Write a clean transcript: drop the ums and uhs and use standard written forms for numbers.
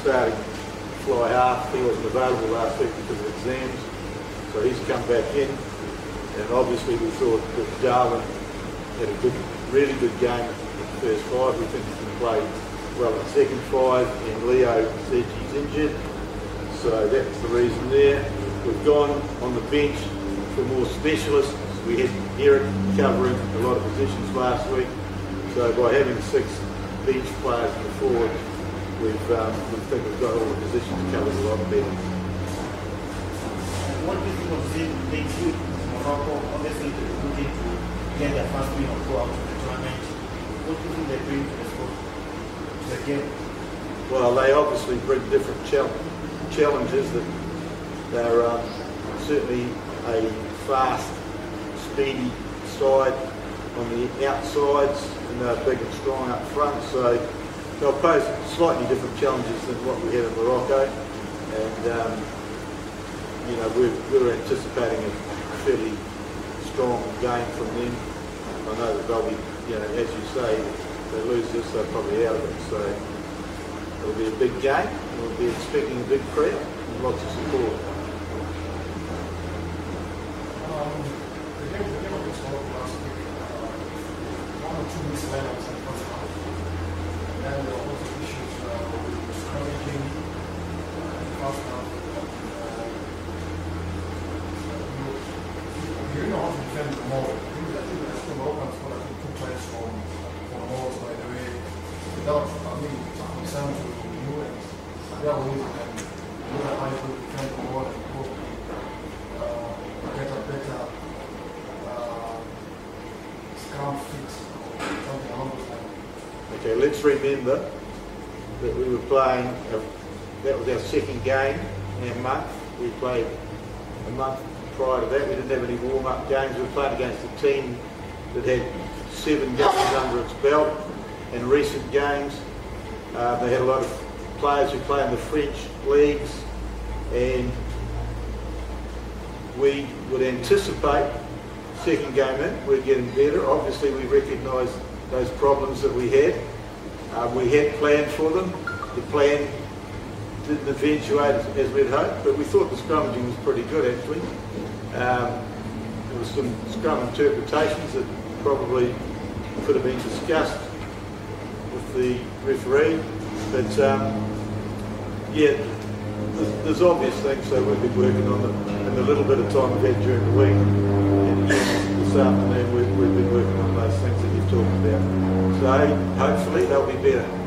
starting to fly half. He wasn't available last week because of exams, so he's come back in. And obviously we thought that Darwin had a good, really good game in the first five. We think he can play well in the second five, and Leo Seje's injured. So that's the reason there. We've gone on the bench for more specialists. We had Eric covering a lot of positions last week. So by having 6 bench players in the forward, we think we've got all the positions covered a lot better. What do you think of this week? Morocco obviously looking to get their first win or go out of the tournament. What do you think they bring to the sport, to the game? Well, they obviously bring different challenges. That they're certainly a fast, speedy side on the outsides, and they're big and strong up front, so they'll pose slightly different challenges than what we had in Morocco. And you know, we're anticipating a fairly strong game from them. I know that they'll be, you know, as you say, if they lose this, they're probably out of it. So it'll be a big game. We'll be expecting a big crowd and lots of support. Okay, let's remember that we were playing, that was our second game in a month. We played a month prior to that. We didn't have any warm-up games. We were playing against a team that had 7 games under its belt in recent games. They had a lot of players who play in the French leagues, and we would anticipate second game in, we're getting better. Obviously we recognise those problems that we had. We had planned for them. The plan didn't eventuate as we'd hoped, but we thought the scrummaging was pretty good actually. There was some scrum interpretations that probably could have been discussed with the referee. But yeah, there's obvious things that we've been working on them in the little bit of time we've had during the week. And this afternoon we've been working on those things that you've talked about. So hopefully they'll be better.